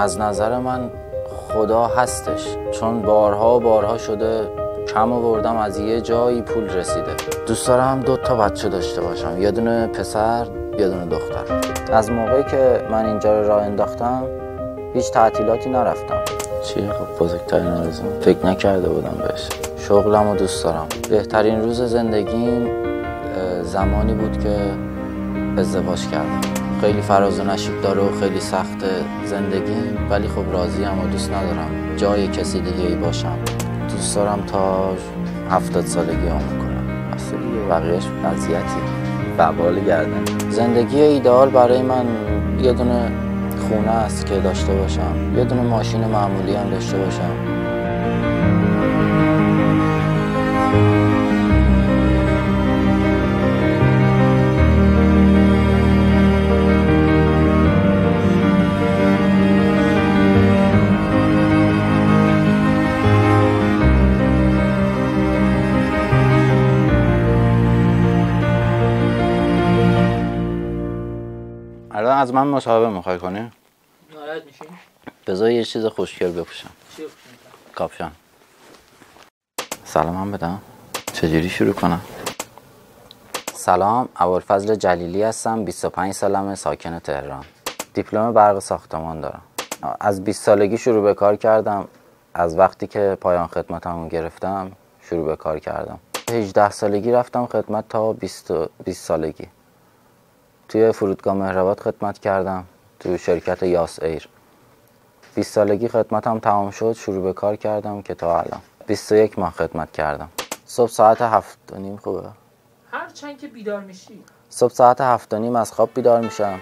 از نظر من خدا هستش، چون بارها و بارها شده کم آوردم، از یه جایی پول رسیده. دوست دارم 2 تا بچه داشته باشم، یه دونه پسر یه دونه دختر. از موقعی که من اینجا رو راه انداختم هیچ تعطیلاتی نرفتم. چیه خب بزرگترین آرزوم، فکر نکرده بودم بهش. شغلم رو دوست دارم. بهترین روز زندگیم زمانی بود که ازدواج کردم. خیلی فراز و نشیب داره و خیلی سخت زندگیم، ولی خب راضیم و دوست ندارم جای کسی دیگه‌ای باشم. دوست دارم تا 70 سالگی عمر کنم. اصلا بقیه‌اش اذیتی، وبال گردن. زندگی ایده‌آل برای من یه دونه خونه است که داشته باشم، یه دونه ماشین معمولی هم داشته باشم. الان از من مصاحبه میخوای کنی؟ ناراحت میشی؟ بذار یه چیز خوشگل بپوشم. چی بپوشم؟ کاپشن. سلام هم بدم؟ چجوری شروع کنم؟ سلام، ابوالفضل جلیلی هستم، 25 سالمه، ساکن تهران. دیپلم برق ساختمان دارم. از 20 سالگی شروع به کار کردم. از وقتی که پایان خدمتمو گرفتم شروع به کار کردم. 18 سالگی رفتم خدمت تا 20 سالگی. توی فرودگاه مهرآباد خدمت کردم، تو شرکت یاس ایر. 20 سالگی خدمتم تمام شد، شروع به کار کردم که تا الان 21 ماه خدمت کردم. صبح ساعت 7:30 خوبه؟ هر چند که بیدار میشی؟ صبح ساعت 7:30 از خواب بیدار میشم.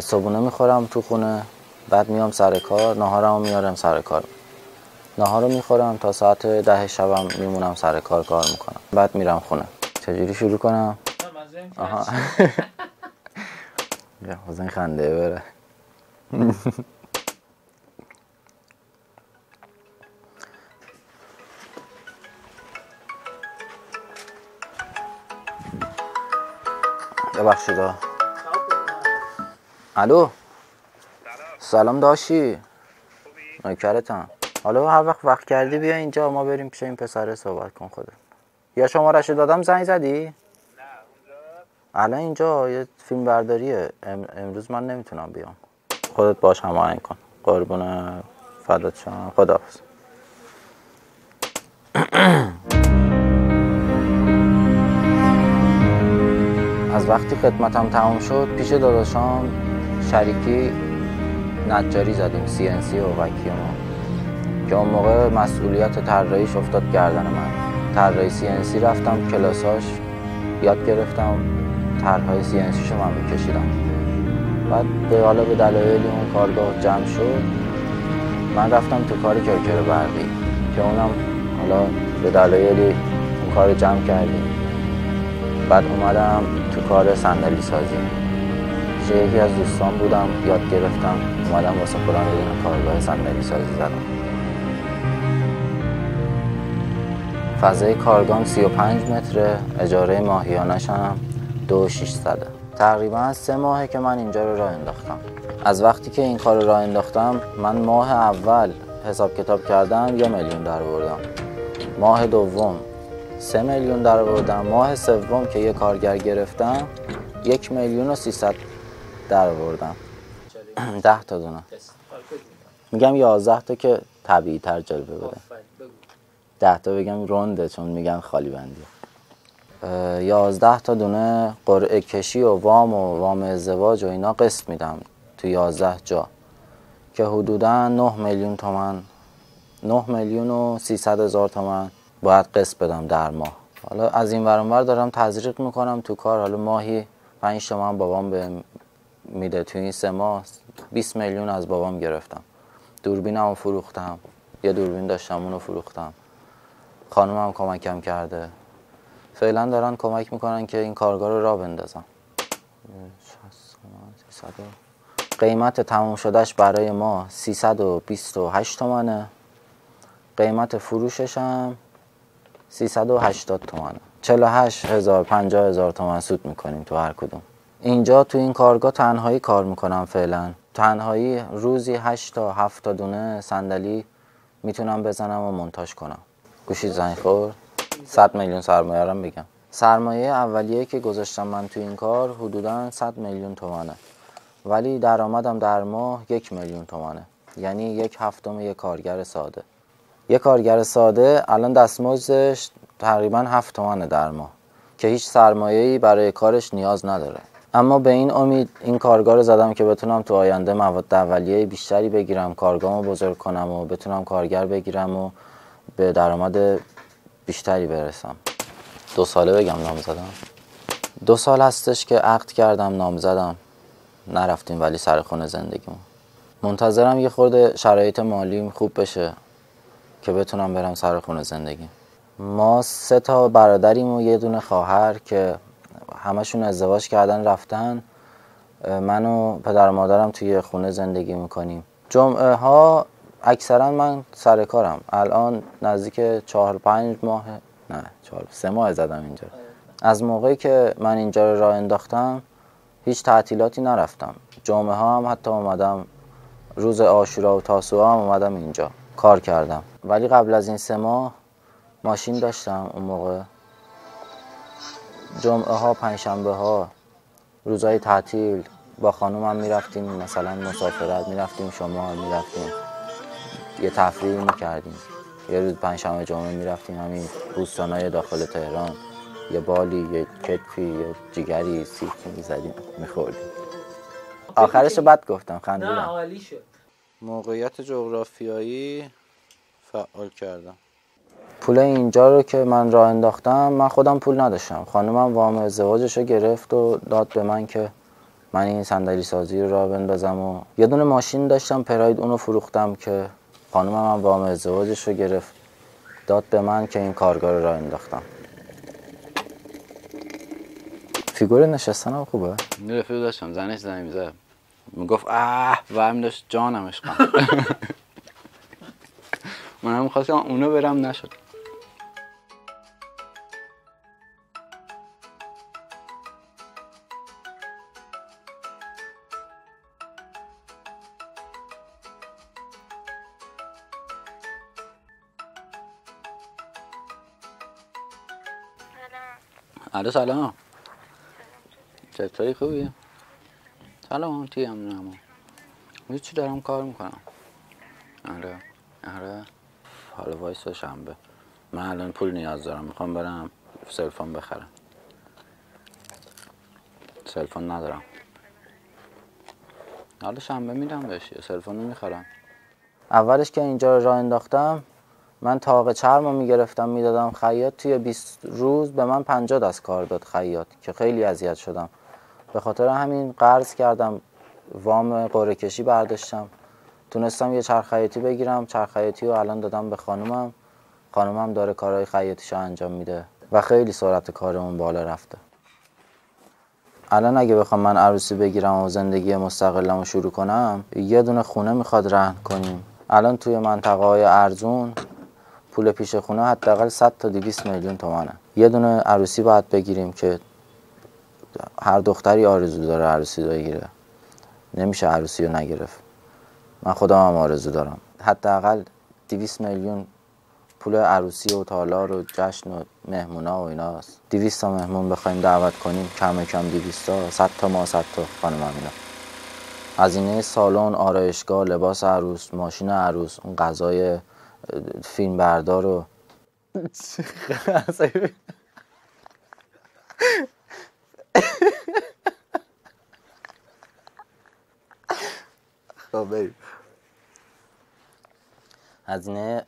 صبحونه میخورم تو خونه، بعد میام سر کار، ناهارمو میارم سر کار. ناهار رو میخورم تا ساعت 10 شبم میمونم سر کار میکنم، بعد میرم خونه. چجوری شروع کنم؟ آها. یا حسین خنده بره. ببخشیدا. الو. سلام داشی. نوکرتم. حالا هر وقت کردی بیا اینجا، ما بریم پیش این پسره صحبت کن خودت. یا شماره‌شو دادم زنگ زدی؟ نه اونجا. الان اینجا یه فیلم برداریه، امروز من نمیتونم بیام. خودت باش هماهنگ کن. قربون فدات شم. خداحافظ. از وقتی خدمتم تمام شد پیش داداشم شریکی نجاری زدیم، سی ان سی و وکیوم، که اون موقع مسئولیت طراحیش افتاد گردن من. طراحی سی ان سی رفتم کلاساش، یاد گرفتم طرح‌های سی ان سیشو من می‌کشیدم. بعد حالا به دلایلی اون کارگاه جمع شد، من رفتم تو کار کرکر برقی که اونم حالا به دلایلی اون کار جمع کردیم. بعد اومدم تو کار صندلی سازی، یکی از دوستان بودم، یاد گرفتم، اومدم واسه خودم یه دونه کارگاه صندلی سازی زدم. فضای کارگاه 35 متره، اجاره ماهیانش هم 2600. تقریبا 3 ماهه که من اینجا رو راه انداختم. از وقتی که این کار رو راه انداختم، من ماه اول حساب کتاب کردم 1 میلیون درآوردم. ماه دوم 3 میلیون درآوردم. ماه سوم که یه کارگر گرفتم 1,300,000 درآوردم. 10 تا دونه. میگم 11 تا که طبیعی تر جلوه بده. 10 تا بگم رونده چون میگن خالی بندی. 11 تا دونه قرعه کشی و وام ازدواج و اینا قسط میدم تو 11 جا که حدودا 9 میلیون تومان، 9,300,000 تومان باید قسط بدم در ماه. حالا از این ور اون ور دارم تزریق میکنم تو کار. حالا ماهی 5 تومن بابام بهم میده. تو این 3 ماه 20 میلیون از بابام گرفتم. دوربینمو فروختم، یه دوربین داشتم اونو فروختم. خانومم کمکم کرده. فعلا دارن کمک میکنن که این کارگاه رو راه بندازم. قیمت تموم شدهش برای ما 328 تومنه. قیمت فروشش هم 380 تومن 48000 50000 تومن سود میکنیم تو هر کدوم. اینجا تو این کارگاه تنهایی کار میکنم فعلا. تنهایی روزی 8 تا 7 تا دونه صندلی میتونم بزنم و مونتاژ کنم. گوشی زنگ خورد. 100 میلیون سرمایه رو بگم. سرمایه اولیه که گذاشتم من تو این کار حدوداً 100 میلیون تومنه. ولی درآمدم در ماه 1 میلیون تومنه. یعنی 1/7 یک کارگر ساده. یک کارگر ساده الان دستمزدش تقریباً 7 تومنه در ماه که هیچ سرمایه‌ای برای کارش نیاز نداره. اما به این امید این کارگاه رو زدم که بتونم تو آینده مواد اولیه بیشتری بگیرم، کارگاهمو بزرگ کنم و بتونم کارگر بگیرم و به درآمد بیشتری برسم. 2 ساله بگم نام زدم. 2 سال هستش که عقد کردم نام زدم. نرفتیم ولی سر خونه زندگیمون. منتظرم یه خورده شرایط مالیم خوب بشه که بتونم برم سر خونه زندگیم. ما 3 تا برادریم و یه دونه خواهر که همشون ازدواج کردن رفتن. من و پدر و مادرم توی خونه زندگی میکنیم. جمعه ها اکثرا من سر کارم. الان نزدیک 4-5 ماه نه 3 ماه زدم اینجا. از موقعی که من اینجا رو راه انداختم هیچ تعطیلاتی نرفتم. جمعه ها هم حتی اومدم، روز عاشورا و تاسوعا هم اومدم اینجا کار کردم. ولی قبل از این 3 ماه ماشین داشتم. اون موقع جمعه ها، پنجشنبه ها، روزهای تعطیل با خانومم میرفتیم، مثلا مسافرت میرفتیم، شمال میرفتیم، یه تفریح میکردیم. یه روز پنجشنبه جمعه میرفتیم همین روستانهای داخل تهران، یه بالی، یه کتفی، یه جیگری، سیخ میزدیم میخوردیم. آخرش رو بد گفتم، خندیدم. نه عالی شد. موقعیت جغرافیایی فعال کردم. پول اینجا رو که من راه انداختم من خودم پول نداشتم. خانمم وام ازدواجش رو گرفت و داد به من که من این صندلی سازی رو راه بندازم. و یه دونه ماشین داشتم پراید، اون رو فروختم که خانمم هم وام ازدواجش رو گرفت داد به من که این کارگاه رو راه انداختم. فیگور نشستن هم خوبه؟ نه رفیق داشتم، زنش زنگ می‌زد میگفت آه و هم داشت جانم اشقم. من هم خواستم اونو برم نشد. الو سلام. چطوری خوبی؟ سلام تیم نامو. هیچی دارم کار میکنم. آره. حالا وایس شنبه. من الان پول نیاز دارم. میخوام برم سلفون بخرم. سلفون ندارم. حالا شنبه میرم بهش یه سلفون میخرم. اولش که اینجا رو راه انداختم من تاق چرم رو میگرفتم میدادم خیاط. توی 20 روز به من 50 دست کار داد خیاط که خیلی اذیت شدم. به خاطر همین قرض کردم، وام قرعه کشی برداشتم، تونستم یه چرخ خیاطی بگیرم. چرخ خیاطی رو الان دادم به خانومم. خانومم داره کارهای خیاطیشو انجام میده و خیلی سرعت کارمون بالا رفته. الان اگه بخوام من عروسی بگیرم و زندگی مستقلمو شروع کنم یه دونه خونه میخواد رهن کنیم. الان توی منطقه های ارزون پول پیش خونه حداقل 100 تا 200 میلیون تومنه. یه دونه عروسی باید بگیریم که هر دختری آرزو داره عروسی بگیره. نمیشه عروسی رو نگرفت. من خودم هم آرزو دارم. حداقل 200 میلیون پول عروسی و تالار و جشن و مهمونا و ایناست. 200 تا مهمون بخوایم دعوت کنیم کم 200 تا، 100 تا ما، 100 تا خانم اینا. هزینه سالن، آرایشگاه، لباس عروس، ماشین عروس، اون غذای فیلم بردار و هزینه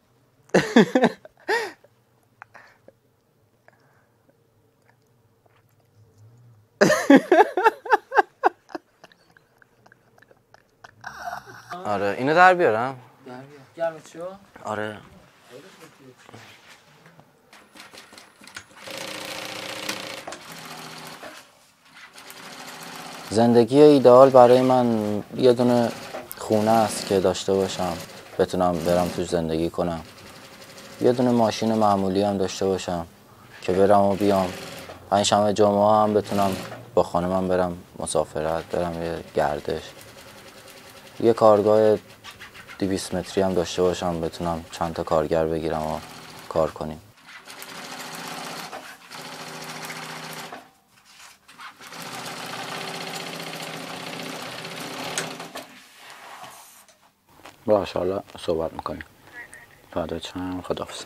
آره اینو در بیارم. گرمت شو؟ آره. زندگی ایدئال برای من یه دونه خونه است که داشته باشم، بتونم برم توش زندگی کنم، یه دونه ماشین معمولی هم داشته باشم که برم و بیام. پنجشنبه جمعه هم بتونم با خانمم برم مسافرت، برم یه گردش. یه کارگاه 200 متری هم داشته باشم بتونم چند تا کارگر بگیرم و کار کنیم. باشه حالا صحبت میکنیم. بعد چند خداحافظ.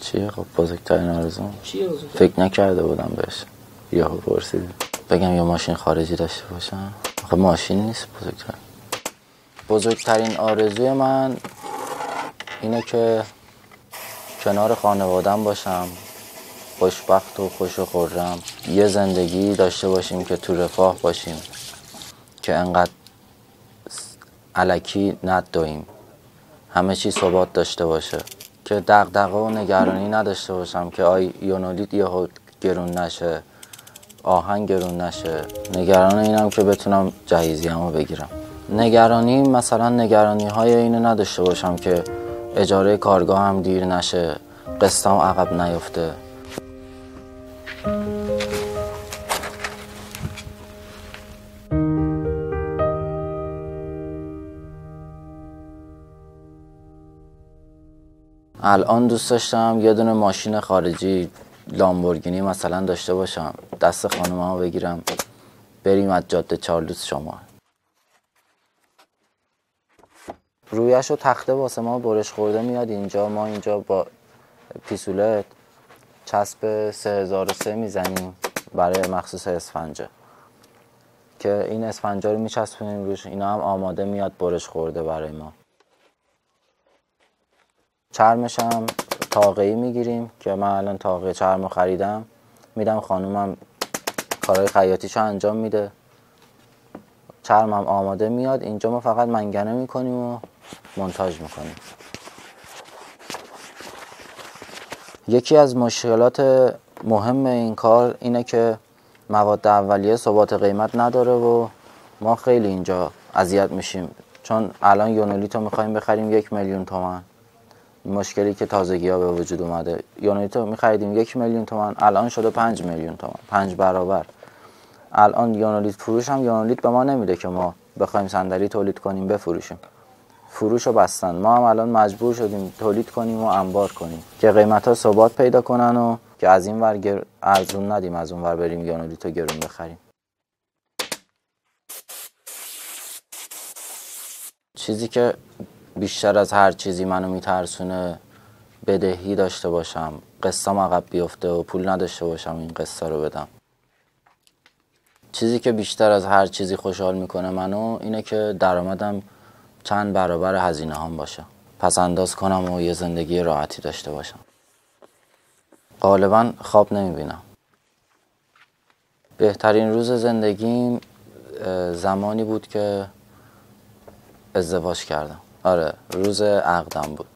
چیه خب بزرگترین آرزوم؟ فکر نکرده بودم بهش. یهو پرسیدم. بگم یه ماشین خارجی داشته باشم. خب ماشین نیست بزرگترین. بزرگترین آرزوی من اینه که کنار خانواده‌ام باشم. خوشبخت و خوش و خورم. یه زندگی داشته باشیم که تو رفاه باشیم، که انقدر الکی ندویم، همه چی ثبات داشته باشه، که دغدغه و نگرانی نداشته باشم که آی یونولیت یهو گرون نشه، آهن گرون نشه. نگران اینم که بتونم جهیزیه‌مو بگیرم. نگرانی مثلا نگرانی‌های اینو نداشته باشم که اجاره کارگاه هم دیر نشه، قسطم عقب نیفته. الان دوست داشتم یه دونه ماشین خارجی لامبورگینی مثلا داشته باشم، دست خانم‌ها بگیرم بریم از جاده چارلوس شمال، رویش رو تخته واسه ما برش خورده میاد اینجا، ما اینجا با پیسولت چسب 3003 میزنیم برای مخصوص اسفنجه، که این اسفنجا رو میچسبونیم روش، اینا هم آماده میاد برش خورده برای ما. چرمش هم تاقه‌ای میگیریم که من الان تاقه چرم خریدم، میدم خانومم کارهای خیاطیشو انجام میده، چرمم آماده میاد اینجا، ما فقط منگنه میکنیم و مونتاژ میکنیم. یکی از مشکلات مهم این کار اینه که مواد اولیه ثبات قیمت نداره و ما خیلی اینجا اذیت میشیم، چون الان یونولیتو میخوایم بخریم 1,000,000 تومان، مشکلی که تازگی ها به وجود اومده. یونولیتو میخریدیم 1,000,000 تومان، الان شده 5,000,000 تومان، 5 برابر. الان یونولیت فروش هم یونولیت به ما نمیده که ما بخوایم صندلی تولید کنیم بفروشیم، فروشو بستن، ما هم الان مجبور شدیم تولید کنیم و انبار کنیم که قیمت‌ها ثبات پیدا کنن و که از این ور ارزون ندیم از اون ور بریم یونولیتو گرون بخریم. چیزی که بیشتر از هر چیزی منو میترسونه بدهی داشته باشم، قسطم عقب بیفته و پول نداشته باشم این قسطا رو بدم. چیزی که بیشتر از هر چیزی خوشحال میکنه منو اینه که درآمدم چند برابر هزینه هم باشه، پس انداز کنم و یه زندگی راحتی داشته باشم. غالبا خواب نمیبینم. بهترین روز زندگیم زمانی بود که ازدواج کردم. آره روز عقدم بود.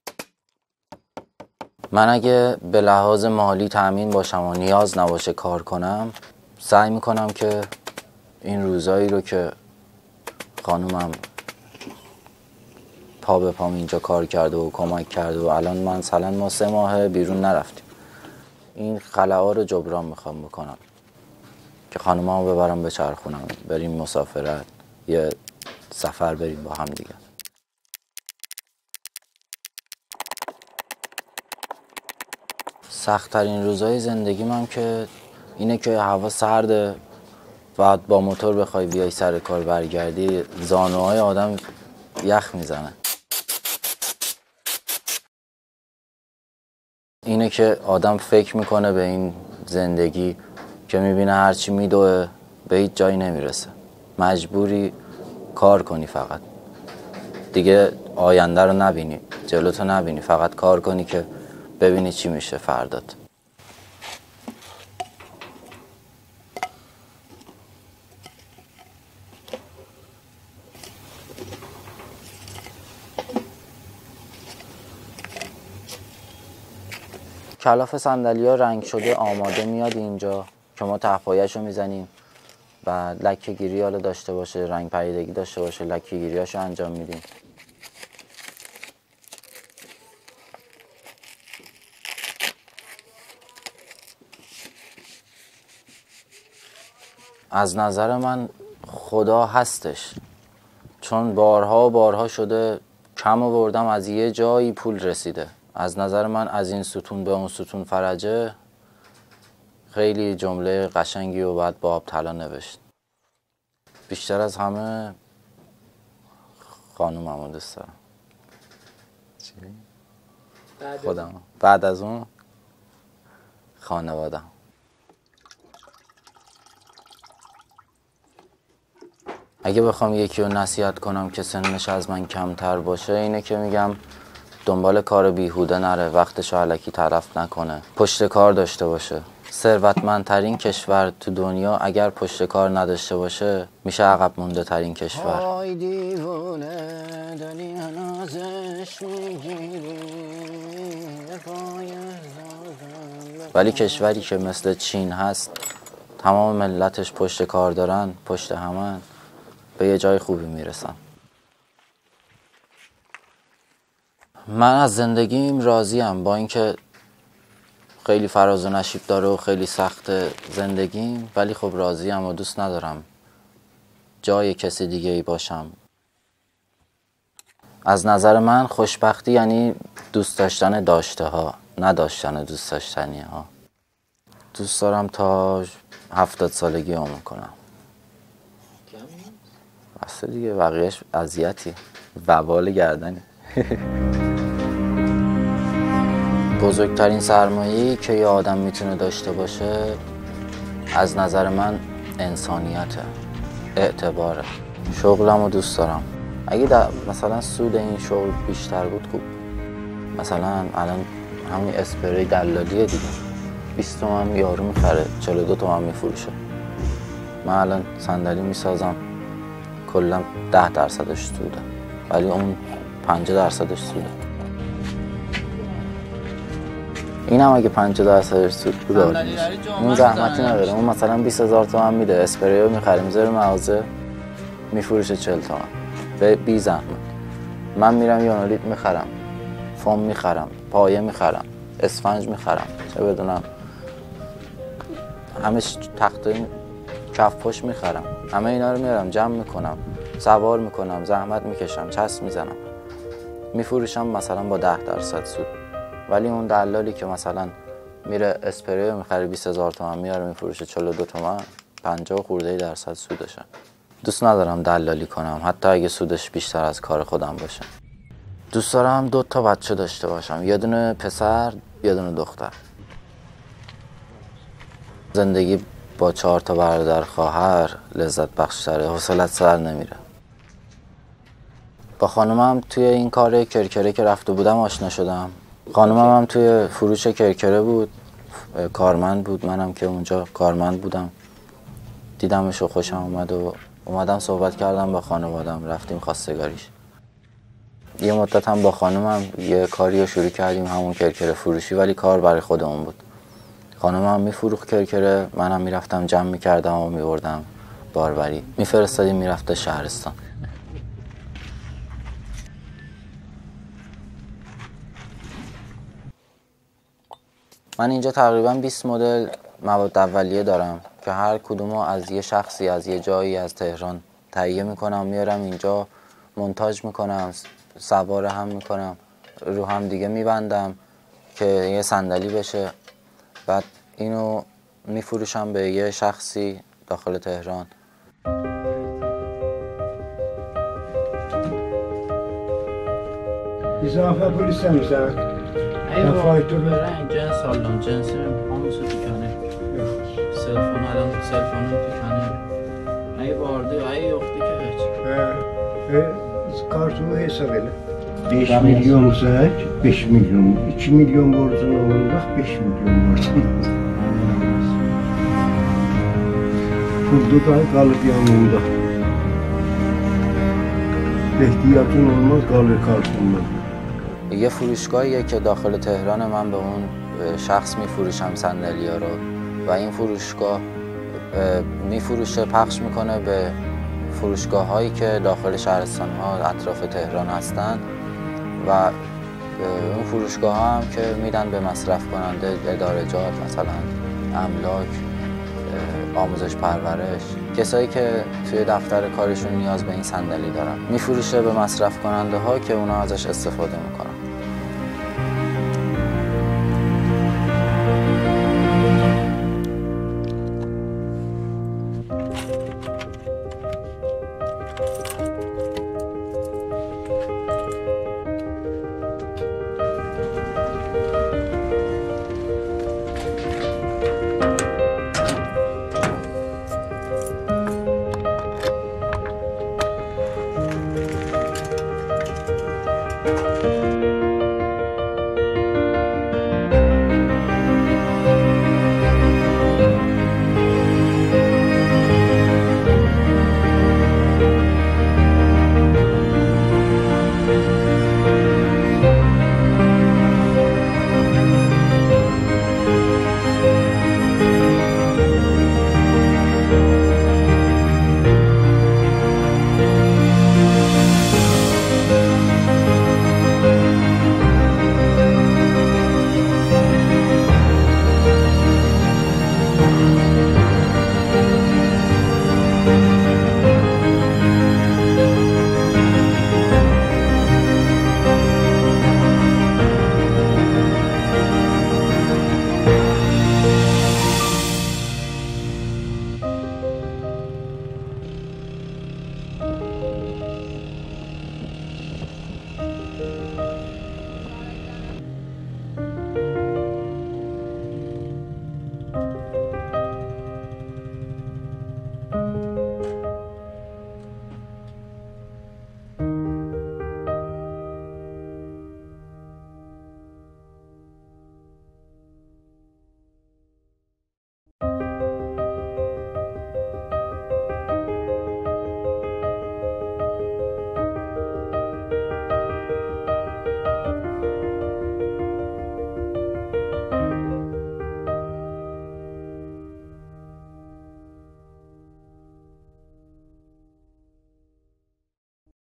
من اگه به لحاظ مالی تأمین باشم و نیاز نباشه کار کنم، سعی میکنم که این روزایی رو که خانومم پا به پام اینجا کار کرده و کمک کرده و الان مثلا ما 3 ماه بیرون نرفتیم، این خلاها رو جبران میخوام بکنم که خانومامو ببرم به چرخونم، بریم مسافرت، یه سفر بریم با هم دیگه. سخت‌ترین روزای زندگیم هم که اینه که هوا سرده، بعد با موتور بخوای بیای سر کار برگردی، زانوهای آدم یخ میزنه. اینه که آدم فکر میکنه به این زندگی که میبینه هرچی میدوه به هیچ جایی نمیرسه، مجبوری کار کنی، فقط دیگه آینده رو نبینی، جلوتو نبینی، فقط کار کنی که ببینی چی میشه فردات. کلاف صندلی‌ها رنگ شده آماده میاد اینجا که ما ته‌پایه‌شو میزنیم، و لکه گیری حالا داشته باشه، رنگ پریدگی داشته باشه، لکه گیریاشو انجام میدیم. از نظر من خدا هستش، چون بارها و بارها شده کم آوردم، از یه جایی پول رسیده. از نظر من از این ستون به اون ستون فرجه خیلی جمله قشنگی و بعد با آب طلا نوشت. بیشتر از همه خانوممو دوست دارم. خودم. بعد از اون خانوادم. اگه بخوام یکی رو نصیحت کنم که سنش از من کمتر باشه، اینه که میگم دنبال کار بیهوده نره، وقتشو الکی تلف نکنه، پشت کار داشته باشه. ثروتمندترین کشور تو دنیا اگر پشت کار نداشته باشه میشه عقب مونده ترین کشور. های دیوونه دلی هنازش میگیری، ولی کشوری که مثل چین هست تمام ملتش پشت کار دارن، پشت همن، به یه جای خوبی میرسن. من از زندگیم راضیم، با اینکه خیلی فراز و نشیب داره و خیلی سخت زندگیم، ولی خب راضیم و دوست ندارم جای کسی دیگه ای باشم. از نظر من خوشبختی یعنی دوست داشتن داشته ها، نداشتن دوست داشتنی ها. دوست دارم تا 70 سالگی عمر کنم. بسته دیگه، بقیهش اذیتی، وبال گردنی. بزرگترین سرمایه‌ای که یه آدم میتونه داشته باشه از نظر من انسانیته، اعتباره. شغلمو دوست دارم. اگه مثلا سود این شغل بیشتر بود خوب. مثلا الان همین اسپری دلالیه دیگه، 20 تومن یارو میخره، 42 تومن میفروشه. من الان صندلی میسازم، کلا 10% سوده، ولی اون 50% سوده. این هم اگه 50% سود بود اون زحمتی نداره. اون مثلا 20000 تومن میده، اسپریو میخریم زیر مغازه میفروشه 40 تومن به بی زحمت. من میرم یونولیت میخرم، فوم میخرم، پایه میخرم، اسفنج میخرم، چه بدونم، همش تخته کف‌پوش میخرم. همه اینا رو میارم جمع میکنم، سوار میکنم، زحمت میکشم، چسب میزنم، میفروشم مثلا با 10% سود. ولی اون دلالی که مثلا میره اسپری میخره 20000 تومن میاره میفروشه 42 تومن، 50% سودشه. دوست ندارم دلالی کنم، حتی اگه سودش بیشتر از کار خودم باشه. دوست دارم 2 تا بچه داشته باشم، یه دونه پسر یه دونه دختر. زندگی با 4 تا برادر خواهر لذت بخش‌تره، حوصله‌ات سر نمیره. با خانومم توی این کار کرکره که رفته بودم آشنا شدم. خانومم هم توی فروش کرکره بود، کارمند بود، منم که اونجا کارمند بودم. دیدمش و خوشم اومد و اومدم صحبت کردم با خانوادم، رفتیم خواستگاریش. یه مدت هم با خانومم یه کاری رو شروع کردیم، همون کرکره فروشی، ولی کار برای خودمون بود. خانمم میفروخت کرکره، منم میرفتم جمع میکردم و میبردم باربری، میفرستادیم میرفته شهرستان. من اینجا تقریبا 20 مدل مواد اولیه دارم که هر کدومو از یه شخصی، از یه جایی، از تهران تهیه میکنم، میارم اینجا مونتاژ میکنم، سوار هم میکنم، رو هم دیگه میبندم که یه صندلی بشه. بعد اینو میفروشم به یه شخصی داخل تهران. اضافه پولیس هم زد. جنس آلم جنسی همونسو تکنه. سلفون آلم سلفونم تکنه. ای واردی ای وقتی که هست. کارتون حساب بله. 5 میلیون زد، 5 میلیون، 2 میلیon borcun oldu, 5 milyon borcun. Puldu da kalıp yanında. Ehtiyacın olmaz, kalır karşında. یه فروشگاهیه که داخل تهران، من به اون شخص میفروشم صندلی‌ها رو و این فروشگاه میفروشه، پخش میکنه به فروشگاه هایی که داخل شهرستان ها اطراف تهران هستن و اون فروشگاه ها هم که میدن به مصرف کننده، ادارجات، مثلا املاک، آموزش پرورش، کسایی که توی دفتر کارشون نیاز به این صندلی دارن، میفروشه به مصرف کننده ها که اونا ازش استفاده میکنن.